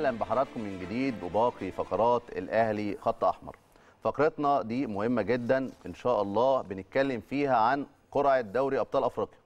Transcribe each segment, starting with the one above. اهلا بحضراتكم من جديد بباقي فقرات الاهلي خط احمر. فقرتنا دي مهمه جدا ان شاء الله، بنتكلم فيها عن قرعه دوري ابطال افريقيا.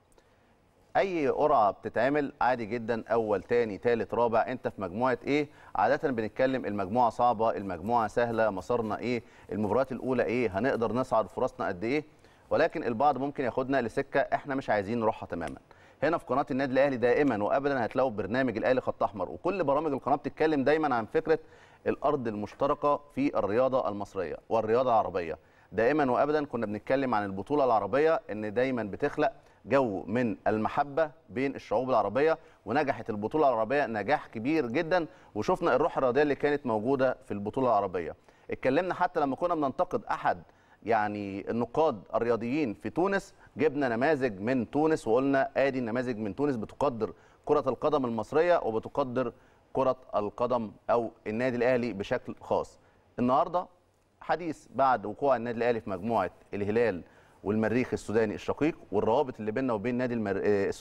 اي قرعه بتتعمل عادي جدا، اول تاني تالت رابع، انت في مجموعه ايه؟ عاده بنتكلم المجموعه صعبه، المجموعه سهله، مسارنا ايه، المباريات الاولى ايه، هنقدر نصعد، فرصنا قد ايه. ولكن البعض ممكن ياخدنا لسكه احنا مش عايزين نروحها تماما. هنا في قناه النادي الاهلي دائما وابدا هتلاقوا برنامج الاهلي خط احمر، وكل برامج القناه بتتكلم دايما عن فكره الارض المشتركه في الرياضه المصريه والرياضه العربيه. دائما وابدا كنا بنتكلم عن البطوله العربيه ان دايما بتخلق جو من المحبه بين الشعوب العربيه، ونجحت البطوله العربيه نجاح كبير جدا، وشفنا الروح الرياضيه اللي كانت موجوده في البطوله العربيه. اتكلمنا حتى لما كنا بننتقد احد يعني النقاد الرياضيين في تونس، جبنا نماذج من تونس وقلنا ادي النماذج من تونس بتقدر كرة القدم المصرية وبتقدر كرة القدم او النادي الاهلي بشكل خاص. النهارده حديث بعد وقوع النادي الاهلي في مجموعة الهلال والمريخ السوداني الشقيق والروابط اللي بيننا وبين نادي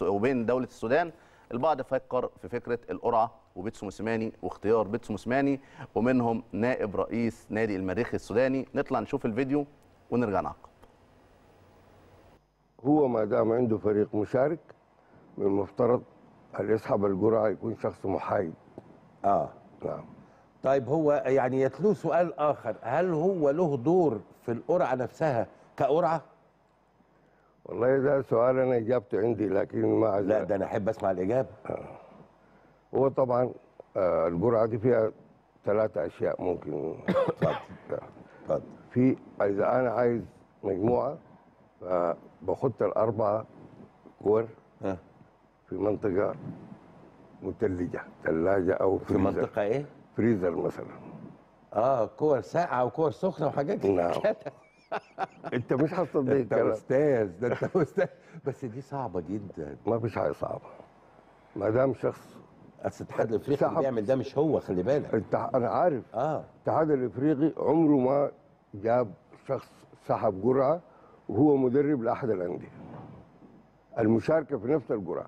وبين دولة السودان. البعض فكر في فكرة القرعة وبيتسو موسيماني واختيار بيتسو موسيماني ومنهم نائب رئيس نادي المريخ السوداني. نطلع نشوف الفيديو ونرجع نعقب. هو ما دام عنده فريق مشارك من المفترض أن يسحب الجرعة يكون شخص محايد. نعم. طيب هو يعني يتلو سؤال آخر، هل هو له دور في القرعة نفسها كقرعة؟ والله ده سؤال أنا إجابته عندي، لكن ما عزل. لا ده أنا أحب أسمع الإجابة. هو طبعا الجرعة دي فيها 3 أشياء ممكن. اتفضل. في إذا أنا عايز مجموعة فباخد 4 كور في منطقة مثلجة، ثلاجة أو فريزر. في منطقة إيه؟ فريزر مثلا. كور ساقعة وكور سخنة وحاجات كده. أنت مش هتصدق الكلام. أنت أستاذ، ده أنت أستاذ، بس دي صعبة جدا. ما فيش حاجة صعبة. ما دام شخص الاتحاد الافريقي اللي بيعمل ده مش هو، خلي بالك. انا عارف. الاتحاد الافريقي عمره ما جاب شخص سحب جرعه وهو مدرب لاحد الانديه المشاركه في نفس الجرعه.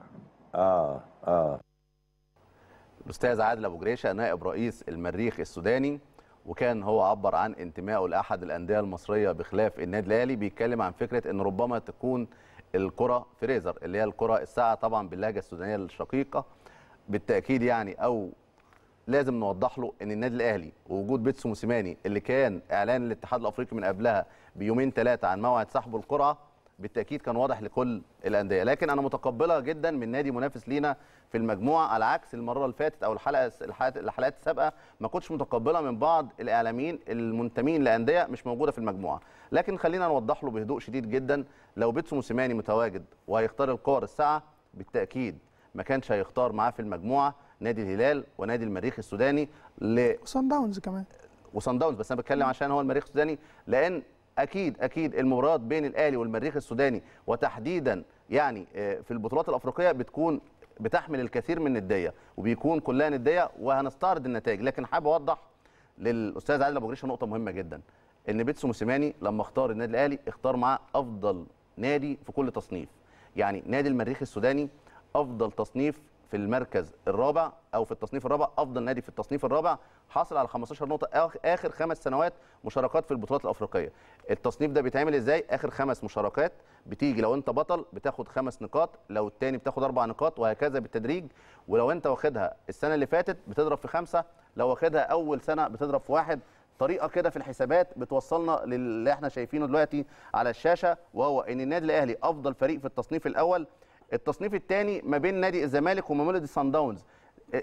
الاستاذ عادل ابو جريشه نائب رئيس المريخ السوداني، وكان هو عبر عن انتمائه لاحد الانديه المصريه بخلاف النادي الاهلي، بيتكلم عن فكره ان ربما تكون الكره فريزر اللي هي الكره الساعه طبعا باللهجه السودانيه الشقيقه. بالتاكيد يعني او لازم نوضح له ان النادي الاهلي ووجود بيتسو موسيماني اللي كان اعلان الاتحاد الافريقي من قبلها بيومين 3 عن موعد سحبه القرعه بالتاكيد كان واضح لكل الانديه. لكن انا متقبله جدا من نادي منافس لينا في المجموعه، على عكس المره اللي فاتت او الحلقات السابقه ما كنتش متقبله من بعض الاعلاميين المنتمين لانديه مش موجوده في المجموعه. لكن خلينا نوضح له بهدوء شديد جدا، لو بيتسو موسيماني متواجد وهيختار الكور الساعه بالتاكيد ما كانش هيختار معاه في المجموعه نادي الهلال ونادي المريخ السوداني وسان داونز كمان وسان داونز، بس انا بتكلم عشان هو المريخ السوداني، لان اكيد المباريات بين الاهلي والمريخ السوداني وتحديدا يعني في البطولات الافريقيه بتكون بتحمل الكثير من النديه وبيكون كلها نديه، وهنستعرض النتائج. لكن حابب اوضح للاستاذ عادل ابو جريشه نقطه مهمه جدا، ان بيتسو موسيماني لما اختار النادي الاهلي اختار معاه افضل نادي في كل تصنيف. يعني نادي المريخ السوداني افضل تصنيف في المركز الرابع او في التصنيف الرابع، افضل نادي في التصنيف الرابع، حاصل على 15 نقطه اخر 5 سنوات مشاركات في البطولات الافريقيه. التصنيف ده بيتعمل ازاي؟ اخر 5 مشاركات بتيجي لو انت بطل بتاخد 5 نقاط، لو الثاني بتاخد 4 نقاط، وهكذا بالتدريج. ولو انت واخدها السنه اللي فاتت بتضرب في 5، لو واخدها اول سنه بتضرب في 1. طريقه كده في الحسابات بتوصلنا للي احنا شايفينه دلوقتي على الشاشه، وهو ان النادي الاهلي افضل فريق في التصنيف الاول. التصنيف الثاني ما بين نادي الزمالك ومولودي سان داونز،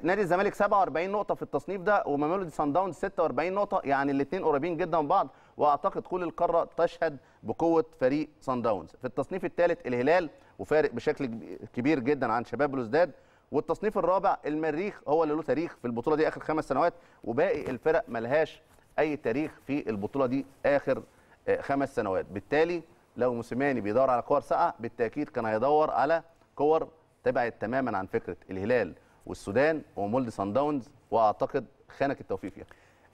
نادي الزمالك 47 نقطه في التصنيف ده ومولودي سان داونز 46 نقطه، يعني الاثنين قريبين جدا من بعض، واعتقد كل القاره تشهد بقوه فريق سان داونز. في التصنيف الثالث الهلال وفارق بشكل كبير جدا عن شباب بلوزداد، والتصنيف الرابع المريخ هو اللي له تاريخ في البطوله دي اخر 5 سنوات، وباقي الفرق ملهاش اي تاريخ في البطوله دي اخر 5 سنوات. بالتالي لو موسيماني بيدور على كور ساقعه بالتاكيد كان هيدور على كور تبعد تماما عن فكره الهلال والسودان ومولد سان داونز، واعتقد خانك التوفيق فيها.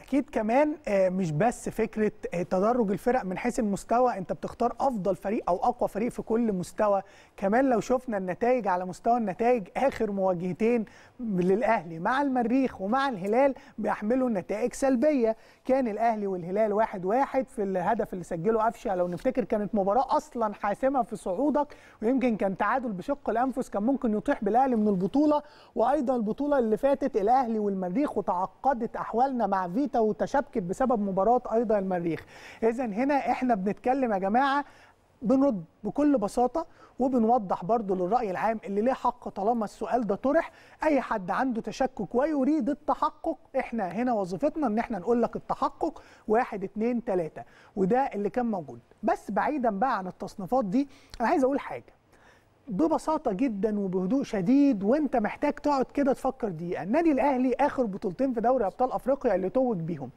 اكيد كمان مش بس فكره تدرج الفرق من حيث المستوى، انت بتختار افضل فريق او اقوى فريق في كل مستوى. كمان لو شفنا النتائج على مستوى النتائج، اخر مواجهتين للاهلي مع المريخ ومع الهلال بيحملوا نتائج سلبيه، كان الاهلي والهلال 1-1 في الهدف اللي سجله قفشه، لو نفتكر كانت مباراه اصلا حاسمه في صعودك، ويمكن كان تعادل بشق الانفس كان ممكن يطيح بالاهلي من البطوله. وايضا البطوله اللي فاتت الاهلي والمريخ وتعقدت احوالنا مع فيتا وتشابكت بسبب مباراه ايضا المريخ. اذا هنا احنا بنتكلم يا جماعه، بنرد بكل بساطه وبنوضح برضو للرأي العام اللي ليه حق طالما السؤال ده طرح، أي حد عنده تشكك ويريد التحقق، إحنا هنا وظيفتنا إن إحنا نقول لك التحقق 1 2 3، وده اللي كان موجود. بس بعيدا بقى عن التصنيفات دي، أنا عايز أقول حاجة ببساطة جدا وبهدوء شديد، وانت محتاج تقعد كده تفكر دقيقة. النادي الأهلي آخر بطولتين في دوري أبطال أفريقيا اللي توج بيهم،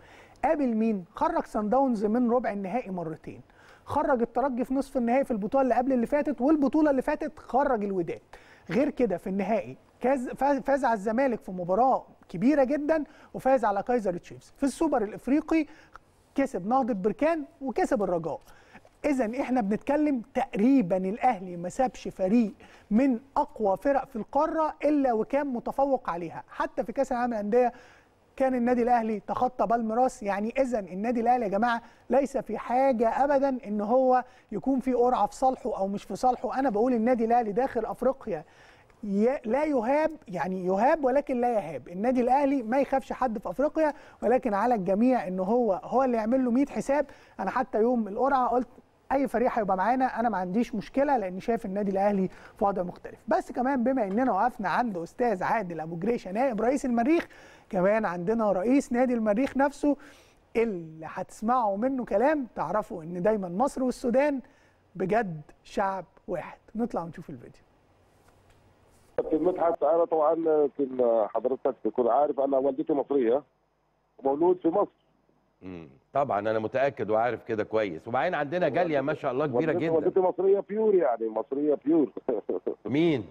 قابل مين؟ خرج سان داونز من ربع النهائي مرتين، خرج الترجي في نصف النهائي في البطوله اللي قبل اللي فاتت، والبطوله اللي فاتت خرج الوداد. غير كده في النهائي فاز على الزمالك في مباراه كبيره جدا، وفاز على كايزر تشيفز. في السوبر الافريقي كسب نهضه بركان وكسب الرجاء. اذا احنا بنتكلم تقريبا الاهلي ما سابش فريق من اقوى فرق في القاره الا وكان متفوق عليها، حتى في كاس العالم للانديه كان النادي الاهلي تخطى بالميراث. يعني اذا النادي الاهلي يا جماعه ليس في حاجه ابدا ان هو يكون في قرعه في صالحه او مش في صالحه. انا بقول النادي الاهلي داخل افريقيا لا يهاب، يعني يهاب ولكن لا يهاب. النادي الاهلي ما يخافش حد في افريقيا، ولكن على الجميع ان هو اللي يعمل له 100 حساب. انا حتى يوم القرعه قلت اي فريق هيبقى معانا، انا ما عنديش مشكله، لان شايف النادي الاهلي في وضع مختلف. بس كمان بما اننا وقفنا عند استاذ عادل ابو جريشه نائب رئيس المريخ، كمان عندنا رئيس نادي المريخ نفسه اللي هتسمعوا منه كلام تعرفوا ان دايما مصر والسودان بجد شعب واحد. نطلع ونشوف الفيديو. كابتن مدحت، انا طبعا حضرتك تكون عارف انا والدتي مصريه ومولود في مصر. طبعا انا متاكد وعارف كده كويس، وبعدين عندنا جاليه ما شاء الله كبيره جدا. والدتي مصريه بيور، يعني مصريه بيور. مين؟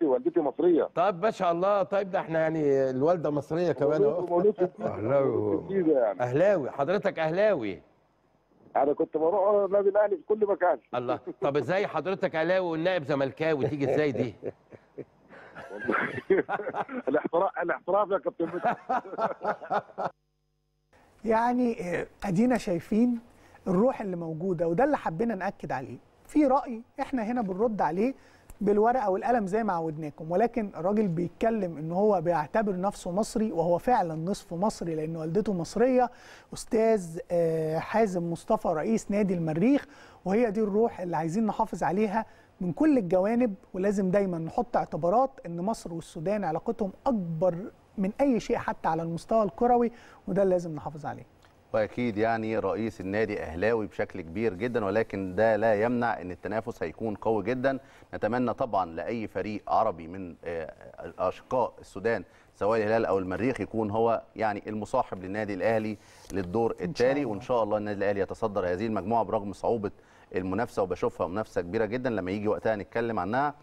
والدتي مصريه. طب ما شاء الله. طيب ده احنا يعني الوالده مصريه كمان اهو. اهلاوي يعني. اهلاوي حضرتك؟ اهلاوي. انا كنت بروح النادي الاهلي في كل مكان. الله، طب ازاي حضرتك اهلاوي والنائب زملكاوي؟ تيجي ازاي دي؟ الاحتراف يا كابتن مدحت. يعني ادينا شايفين الروح اللي موجوده، وده اللي حبينا ناكد عليه. في راي احنا هنا بنرد عليه بالورقه والقلم زي ما عودناكم، ولكن الراجل بيتكلم ان هو بيعتبر نفسه مصري، وهو فعلا نصف مصري لان والدته مصريه. استاذ حازم مصطفى رئيس نادي المريخ، وهي دي الروح اللي عايزين نحافظ عليها من كل الجوانب. ولازم دايما نحط اعتبارات ان مصر والسودان علاقتهم اكبر من أي شيء حتى على المستوى الكروي، وده لازم نحافظ عليه. وأكيد يعني رئيس النادي أهلاوي بشكل كبير جدا، ولكن ده لا يمنع أن التنافس هيكون قوي جدا. نتمنى طبعا لأي فريق عربي من أشقاء السودان سواء الهلال أو المريخ يكون هو يعني المصاحب للنادي الأهلي للدور التالي، وإن شاء الله النادي الأهلي يتصدر هذه المجموعة برغم صعوبة المنافسة، وبشوفها منافسة كبيرة جدا لما يجي وقتها نتكلم عنها.